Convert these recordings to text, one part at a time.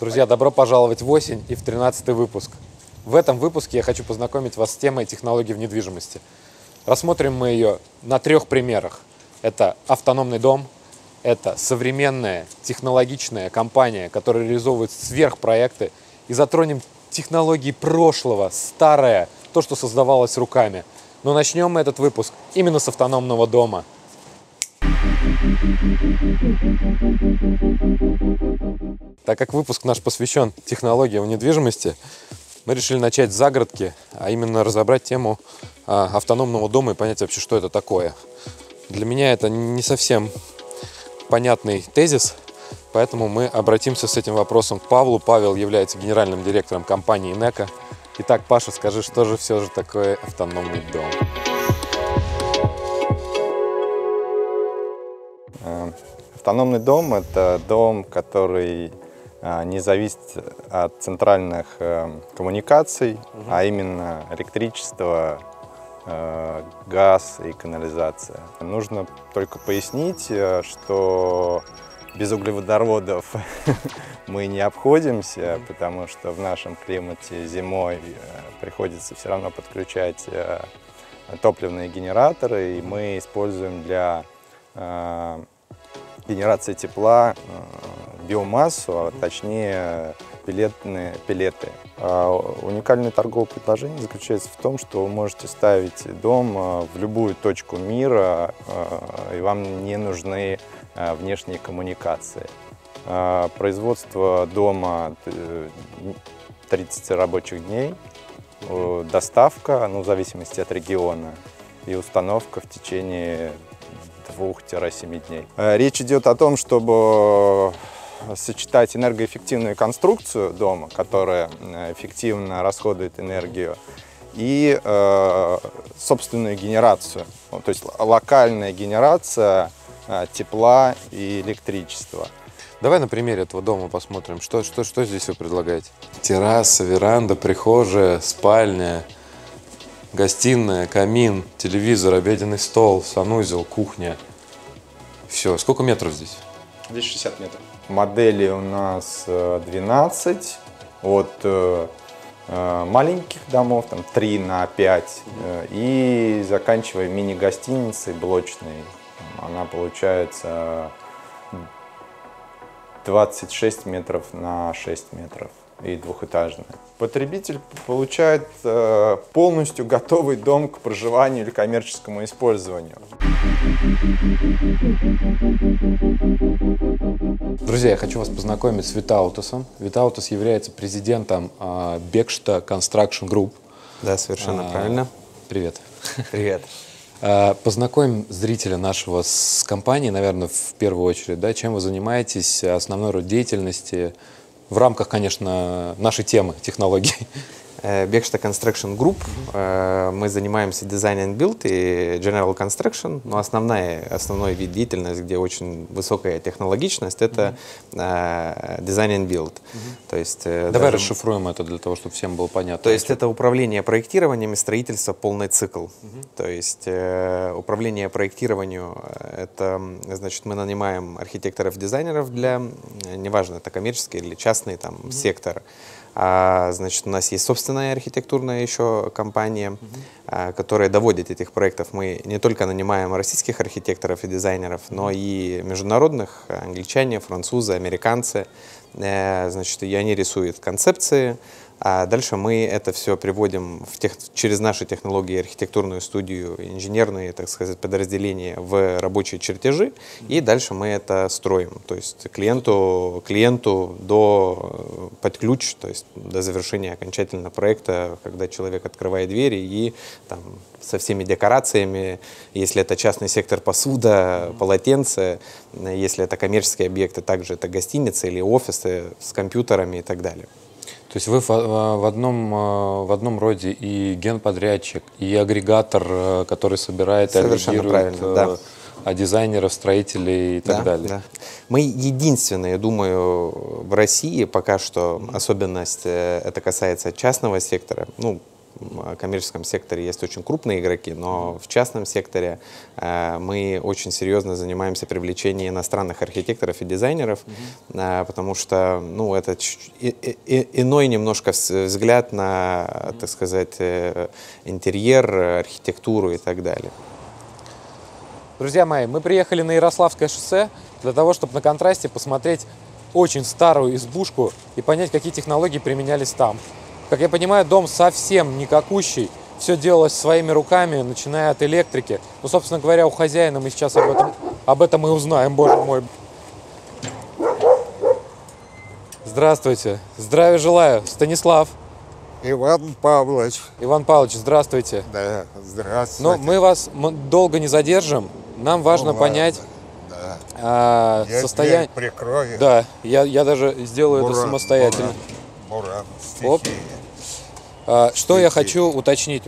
Друзья, добро пожаловать в осень и в 13-й выпуск. В этом выпуске я хочу познакомить вас с темой технологии в недвижимости. Рассмотрим мы ее на трех примерах. Это автономный дом, это современная технологичная компания, которая реализовывает сверхпроекты, и затронем технологии прошлого, старое, то, что создавалось руками. Но начнем мы этот выпуск именно с автономного дома. Так как выпуск наш посвящен технологиям в недвижимости, мы решили начать с загородки, а именно разобрать тему автономного дома и понять вообще, что это такое. Для меня это не совсем понятный тезис, поэтому мы обратимся с этим вопросом к Павлу. Павел является генеральным директором компании «Инэко». Итак, Паша, скажи, что же все же такое автономный дом? Автономный дом – это дом, который не зависит от центральных коммуникаций, а именно электричество, газ и канализация. Нужно только пояснить, что без углеводородов мы не обходимся, потому что в нашем климате зимой приходится все равно подключать топливные генераторы, и мы используем для генерации тепла биомассу, а точнее пеллеты. Уникальное торговое предложение заключается в том, что вы можете ставить дом в любую точку мира, и вам не нужны внешние коммуникации. Производство дома 30 рабочих дней, доставка, в зависимости от региона, и установка в течение 2-7 дней. Речь идет о том, чтобы сочетать энергоэффективную конструкцию дома, которая эффективно расходует энергию, и собственную генерацию, то есть локальная генерация тепла и электричества. Давай на примере этого дома посмотрим, что здесь вы предлагаете. Терраса, веранда, прихожая, спальня, гостиная, камин, телевизор, обеденный стол, санузел, кухня. Все. Сколько метров здесь? Здесь 60 метров. Моделей у нас 12, от маленьких домов, 3 на 5, и заканчивая мини-гостиницей блочной. Она получается 26 метров на 6 метров. И двухэтажная. Потребитель получает полностью готовый дом к проживанию или коммерческому использованию. Друзья, я хочу вас познакомить с Витаутасом. Витаутас является президентом Bekshta Construction Group. Да, совершенно правильно. Привет. Привет. Познакомим зрителя нашего с компанией, наверное, в первую очередь. Да, чем вы занимаетесь, основной род деятельности, в рамках, конечно, нашей темы технологий. Bekshta Construction Group. Мы занимаемся Design and Build и General Construction. Но основной вид деятельности, где очень высокая технологичность, это Design and Build. То есть, давай расшифруем это для того, чтобы всем было понятно. То есть это управление проектированием и строительство полный цикл. То есть управление проектированием – это, значит, мы нанимаем архитекторов-дизайнеров для, неважно, это коммерческий или частный сектор. Значит, у нас есть собственная архитектурная еще компания, которая доводит этих проектов. Мы не только нанимаем российских архитекторов и дизайнеров, но и международных, англичане, французы, американцы. Значит, и они рисуют концепции. А дальше мы это все приводим через наши технологии, архитектурную студию, инженерные, так сказать, подразделения в рабочие чертежи, и дальше мы это строим. То есть клиенту под ключ, то есть до завершения окончательного проекта, когда человек открывает двери и со всеми декорациями, если это частный сектор, посуда, полотенце, если это коммерческие объекты, также это гостиницы или офисы с компьютерами и так далее. То есть вы в одном роде и генподрядчик, и агрегатор, который собирает и агрегирует, дизайнеров, строителей и так далее. Да. Мы единственные, думаю, в России пока что, особенность это касается частного сектора, коммерческом секторе есть очень крупные игроки, но в частном секторе мы очень серьезно занимаемся привлечением иностранных архитекторов и дизайнеров, потому что, ну, это иной немножко взгляд на, так сказать, интерьер, архитектуру и так далее. Друзья мои, мы приехали на Ярославское шоссе для того, чтобы на контрасте посмотреть очень старую избушку и понять, какие технологии применялись там. Как я понимаю, дом совсем не какущий, все делалось своими руками, начиная от электрики. Ну, собственно говоря, у хозяина мы сейчас об этом и узнаем, боже мой. Здравствуйте. Здравия желаю, Станислав. Иван Павлович. Иван Павлович, здравствуйте. Да, здравствуйте. Но мы вас долго не задержим, нам важно понять... состояние. Прикрою. Да, я даже сделаю это самостоятельно. Буран, что я хочу уточнить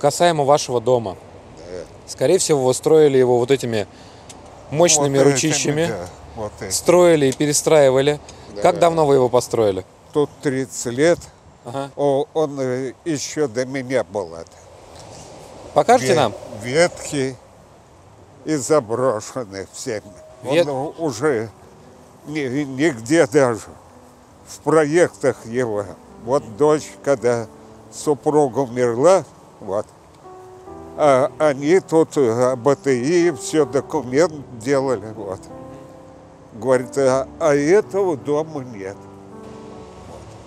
касаемо вашего дома. Да. Скорее всего, вы строили его вот этими мощными ручищами, да. Строили и перестраивали. Да. Как давно вы его построили? Тут 30 лет. Ага. Он еще до меня был. Покажите нам? Ветхий. И заброшены всеми. Он уже нигде даже в проектах его. Вот дочь, когда супруга умерла, а они тут БТИ все документ делали. Говорит, а этого дома нет.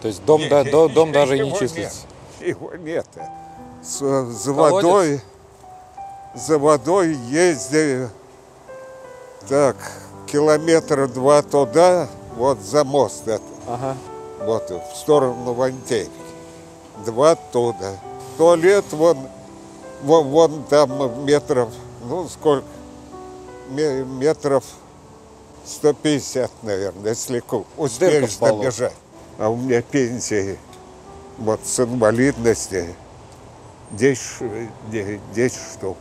То есть дом, дом даже не числится? Его нет. За водой ездили так, километра 2 туда, за мост этот, в сторону Вантей, 2 туда. Туалет вон там метров, ну сколько, метров 150, наверное, если успеешь добежать. А у меня пенсии, с инвалидности, 10 штук.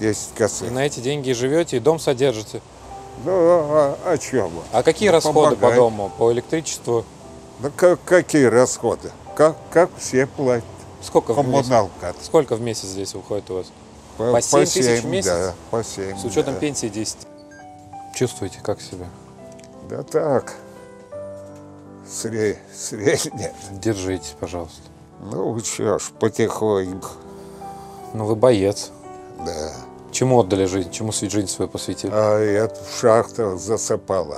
10 косых. И на эти деньги и живете, и дом содержите. Ну, о чем? А какие расходы по дому, по электричеству? Ну, какие расходы? Как все платят? Сколько в месяц? Сколько в месяц здесь уходит у вас? По 7 тысяч в месяц? Да, по 7, с учетом пенсии 10. Чувствуете, как себя? Да так, средне. Держитесь, пожалуйста. Ну, что ж, потихоньку. Ну, вы боец. Да. Чему отдали жизнь? Чему жизнь свою посвятили? А я в шахтах засыпал.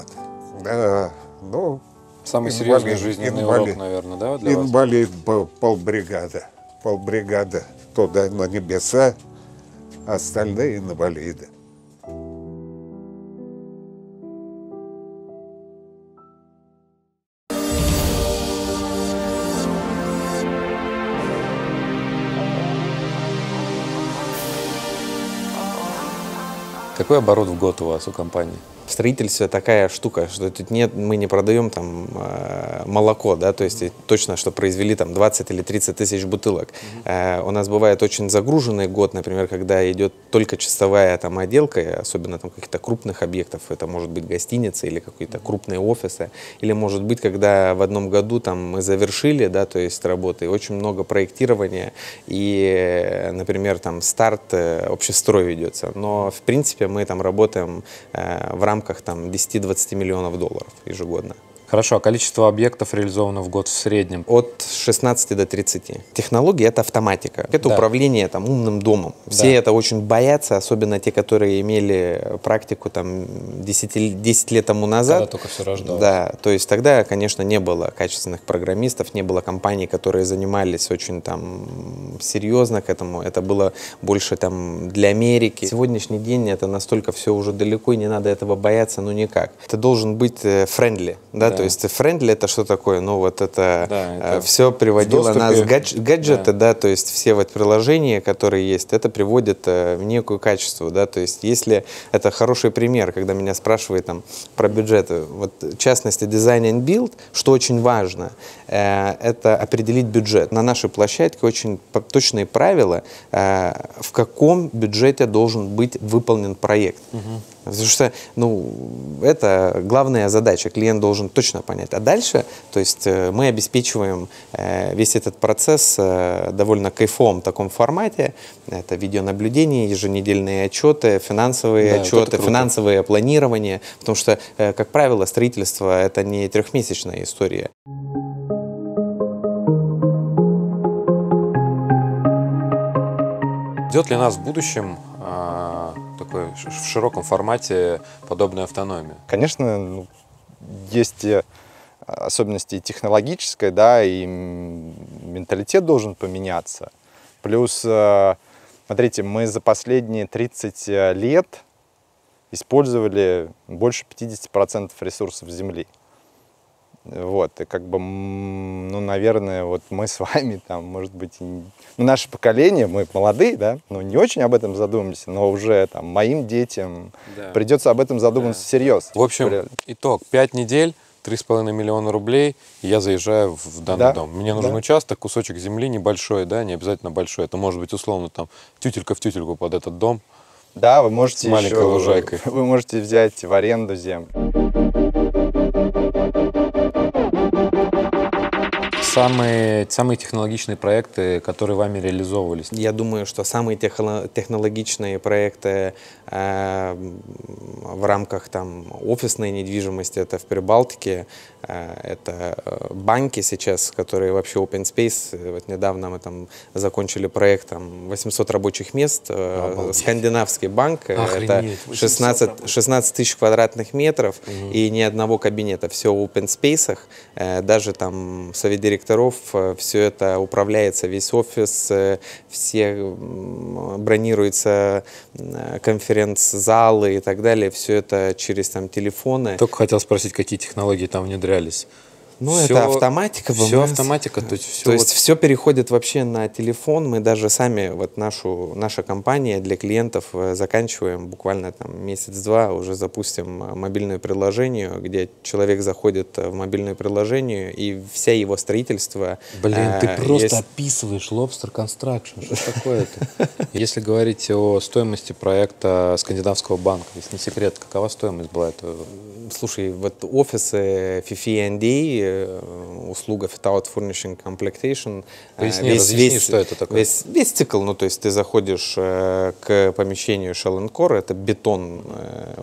Да. Ну, самый серьезный жизненный урок, наверное, да, для вас? Инвалид был полбригада. Полбригада туда на небеса, остальные инвалиды. Какой оборот в год у вас, у компании? В строительстве такая штука, что тут нет, мы не продаем там молоко, да, то есть точно, что произвели там 20 или 30 тысяч бутылок. У нас бывает очень загруженный год, например, когда идет только чистовая там отделка, особенно там каких-то крупных объектов, это может быть гостиницы или какие-то крупные офисы, или может быть, когда в одном году там мы завершили, да, то есть работы, очень много проектирования и, например, там старт общестроя ведется, но в принципе мы там работаем в рамках 10-20 миллионов долларов ежегодно. Хорошо, а количество объектов реализовано в год в среднем? От 16 до 30. Технология — это автоматика, это управление там умным домом. Все это очень боятся, особенно те, которые имели практику там 10 лет тому назад. Когда только все рождалось. Да, то есть тогда, конечно, не было качественных программистов, не было компаний, которые занимались очень там серьезно к этому. Это было больше там для Америки. Сегодняшний день это настолько все уже далеко, и не надо этого бояться, ну никак. Ты должен быть friendly, да. То есть френдли — это что такое? Ну вот это, это все приводило нас гаджеты, да, то есть все вот приложения, которые есть, это приводит в некую качество, да, то есть если это хороший пример, когда меня спрашивают там про бюджеты, вот в частности design and build, что очень важно, это определить бюджет. На нашей площадке очень точные правила, в каком бюджете должен быть выполнен проект. Потому что, ну, это главная задача, клиент должен точно понять. А дальше, то есть мы обеспечиваем весь этот процесс довольно кайфовом таком формате. Это видеонаблюдение, еженедельные отчеты, финансовые отчеты, финансовое планирование. Потому что, как правило, строительство – это не трехмесячная история. Ждет ли нас в будущем такой, в широком формате, подобная автономия? Конечно, есть особенности технологической, да, и менталитет должен поменяться. Плюс, смотрите, мы за последние 30 лет использовали больше 50% ресурсов Земли. Вот, и как бы, ну, наверное, вот мы с вами, там, может быть, ну, наше поколение, мы молодые, да, ну, не очень об этом задумались, но уже, там, моим детям придется об этом задуматься всерьез. В общем, итог, 5 недель, 3,5 миллиона рублей, и я заезжаю в данный дом. Мне нужен участок, кусочек земли небольшой, да, не обязательно большой, это может быть, условно, там, тютелька в тютельку под этот дом. Да, вы можете с маленькой лужайкой. Вы можете взять в аренду землю. Самые технологичные проекты, которые вами реализовывались? Я думаю, что самые технологичные проекты в рамках там офисной недвижимости — это в Перебалтике, это банки сейчас, которые вообще open space. Вот недавно мы там закончили проект, там 800 рабочих мест, Скандинавский банк. Охренеть, это 16 тысяч квадратных метров, и ни одного кабинета, все в open space, даже там совет директоров. Все это управляется, весь офис, все бронируются конференц-залы и так далее, все это через там телефоны. Только хотел спросить, какие технологии там внедрялись? Ну, все, это автоматика. Все автоматика, то есть все. То есть все переходит вообще на телефон. Мы даже сами, вот наша компания для клиентов заканчиваем, буквально там месяц-два уже запустим мобильное приложение, где человек заходит в мобильное приложение, и вся его строительство... Блин, ты просто описываешь Lobster Construction, что такое-то? Если говорить о стоимости проекта Скандинавского банка, если не секрет, какова стоимость была этого? Слушай, вот офисы Fifi&D, услуга Fit-Out Furnishing Complementation. Разъясни, что это такое. Весь цикл, ну, то есть ты заходишь к помещению Shell & Core, это бетон,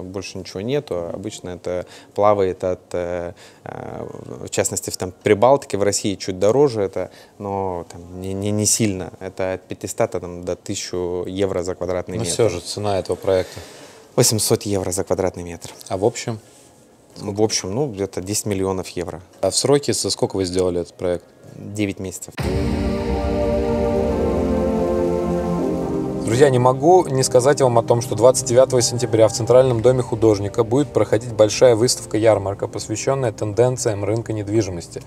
больше ничего нету, обычно это плавает от, в частности, в Прибалтике, в России чуть дороже это, но там, не сильно, это от 500 там, до 1000 евро за квадратный метр. Ну все же, цена этого проекта? 800 евро за квадратный метр. А в общем? В общем, ну, где-то 10 миллионов евро. А в сроке со сколько вы сделали этот проект? 9 месяцев. Друзья, не могу не сказать вам о том, что 29 сентября в Центральном доме художника будет проходить большая выставка-ярмарка, посвященная тенденциям рынка недвижимости.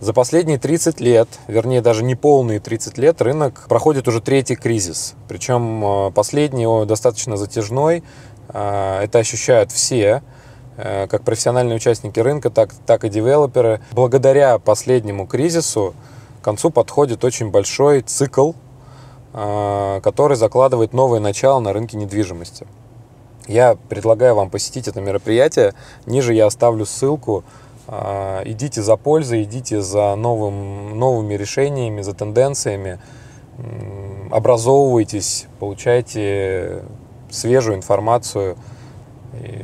За последние 30 лет, вернее, даже не полные 30 лет, рынок проходит уже третий кризис. Причем последний, достаточно затяжной, это ощущают все, как профессиональные участники рынка, так и девелоперы. Благодаря последнему кризису к концу подходит очень большой цикл, который закладывает новое начало на рынке недвижимости. Я предлагаю вам посетить это мероприятие. Ниже я оставлю ссылку. Идите за пользой, идите за новыми решениями, за тенденциями. Образовывайтесь, получайте свежую информацию.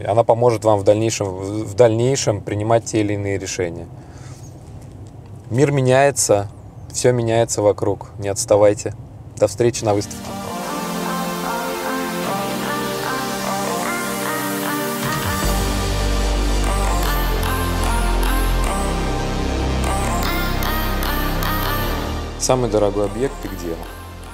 И она поможет вам в дальнейшем принимать те или иные решения. Мир меняется, все меняется вокруг. Не отставайте. До встречи на выставке. Самый дорогой объект и где?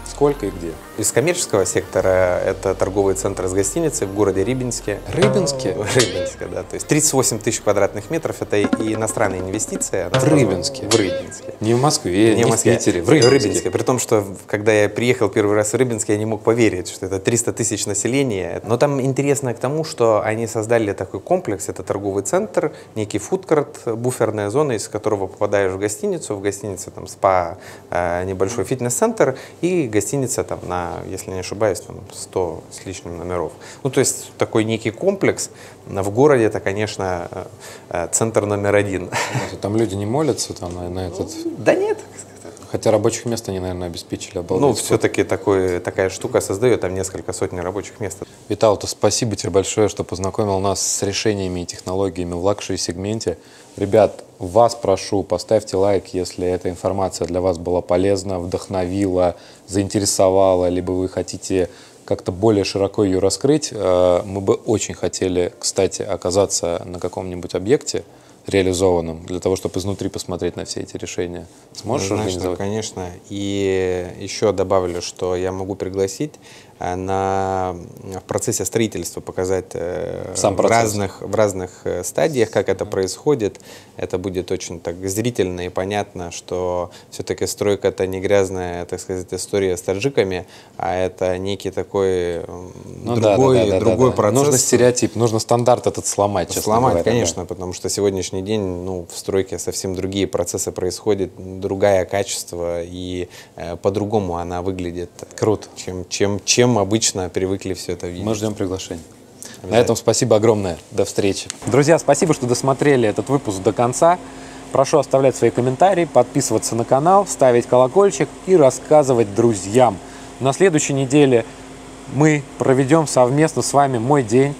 Сколько и где? Из коммерческого сектора это торговый центр с гостиницей в городе Рыбинске. Рыбинске? Рыбинске, да. То есть 38 тысяч квадратных метров. Это и иностранная инвестиция. В Рыбинске? В Рыбинске. Не в Москве, не в Питере. В Рыбинске. При том, что когда я приехал первый раз в Рыбинск, я не мог поверить, что это 300 тысяч населения. Но там интересно к тому, что они создали такой комплекс. Это торговый центр, некий фудкорт, буферная зона, из которого попадаешь в гостиницу. В гостинице там спа, небольшой фитнес-центр и гостиница. гостиница, там, на, если не ошибаюсь, там 100 с лишним номеров. Ну, то есть такой некий комплекс. В городе это, конечно, центр №1. Там люди не молятся там, на этот? Да нет. Хотя рабочих мест они, наверное, обеспечили. Обалдеть. Ну, все-таки такая штука создает там несколько сотен рабочих мест. Витаутас, спасибо тебе большое, что познакомил нас с решениями и технологиями в лакшери-сегменте. Ребят, вас прошу, поставьте лайк, если эта информация для вас была полезна, вдохновила, заинтересовала, либо вы хотите как-то более широко ее раскрыть. Мы бы очень хотели, кстати, оказаться на каком-нибудь объекте, реализованным, для того, чтобы изнутри посмотреть на все эти решения. Сможешь организовать? Конечно. И еще добавлю, что я могу пригласить в процессе строительства показать в разных стадиях, как это происходит. Это будет очень так зрительно и понятно, что все-таки стройка — это не грязная, так сказать, история с таджиками, а это некий такой другой процесс. Нужно стереотип, нужно стандарт этот сломать. Сломать, конечно, потому что сегодняшний день в стройке совсем другие процессы происходят, другое качество, и по-другому она выглядит, круто, чем обычно привыкли все это видеть. Мы ждем приглашения. На этом спасибо огромное. До встречи. Друзья, спасибо, что досмотрели этот выпуск до конца. Прошу оставлять свои комментарии, подписываться на канал, ставить колокольчик и рассказывать друзьям. На следующей неделе мы проведем совместно с вами мой день.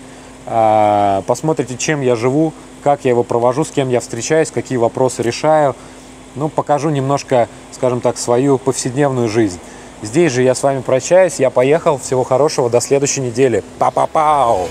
Посмотрите, чем я живу, как я его провожу, с кем я встречаюсь, какие вопросы решаю. Ну, покажу немножко, скажем так, свою повседневную жизнь. Здесь же я с вами прощаюсь, я поехал, всего хорошего, до следующей недели. Па-па-пау!